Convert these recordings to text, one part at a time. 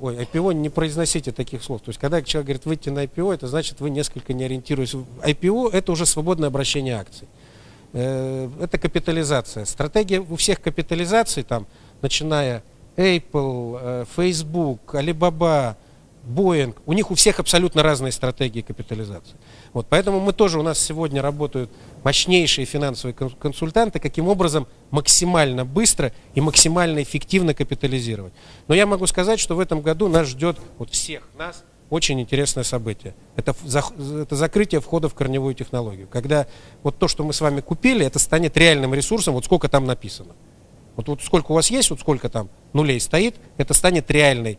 Ой, IPO, не произносите таких слов. То есть, когда человек говорит выйти на IPO, это значит, вы несколько не ориентируетесь. IPO – это уже свободное обращение акций. Это капитализация. Стратегия у всех капитализаций, там, начиная Apple, Facebook, Alibaba, Boeing, у них у всех абсолютно разные стратегии капитализации. Вот, поэтому мы тоже, у нас сегодня работают мощнейшие финансовые консультанты, каким образом максимально быстро и максимально эффективно капитализировать. Но я могу сказать, что в этом году нас ждет, вот всех нас, очень интересное событие. Это закрытие входа в корневую технологию. Когда вот то, что мы с вами купили, это станет реальным ресурсом, вот сколько там написано. Вот сколько у вас есть, вот сколько там нулей стоит, это станет реальной.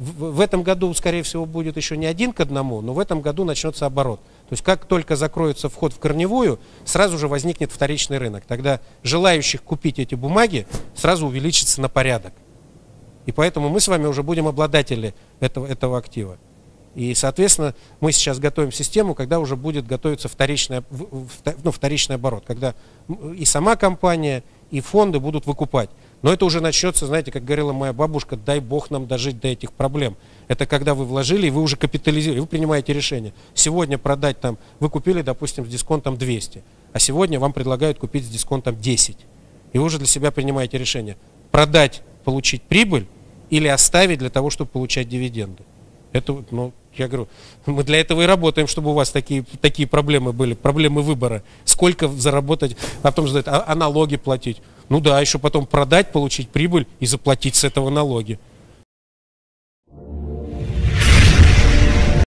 В этом году, скорее всего, будет еще не 1 к 1, но в этом году начнется оборот. То есть как только закроется вход в корневую, сразу же возникнет вторичный рынок. Тогда желающих купить эти бумаги сразу увеличится на порядок. И поэтому мы с вами уже будем обладатели этого актива. И, соответственно, мы сейчас готовим систему, когда уже будет готовиться вторичный оборот. Когда и сама компания, и фонды будут выкупать. Но это уже начнется, знаете, как говорила моя бабушка, дай бог нам дожить до этих проблем. Это когда вы вложили, и вы уже капитализировали, вы принимаете решение. Сегодня продать там, вы купили, допустим, с дисконтом 200, а сегодня вам предлагают купить с дисконтом 10. И вы уже для себя принимаете решение, продать, получить прибыль или оставить для того, чтобы получать дивиденды. Это, ну, я говорю, мы для этого и работаем, чтобы у вас такие проблемы были, проблемы выбора. Сколько заработать, а потом задают, а налоги платить. Ну да, еще потом продать, получить прибыль и заплатить с этого налоги.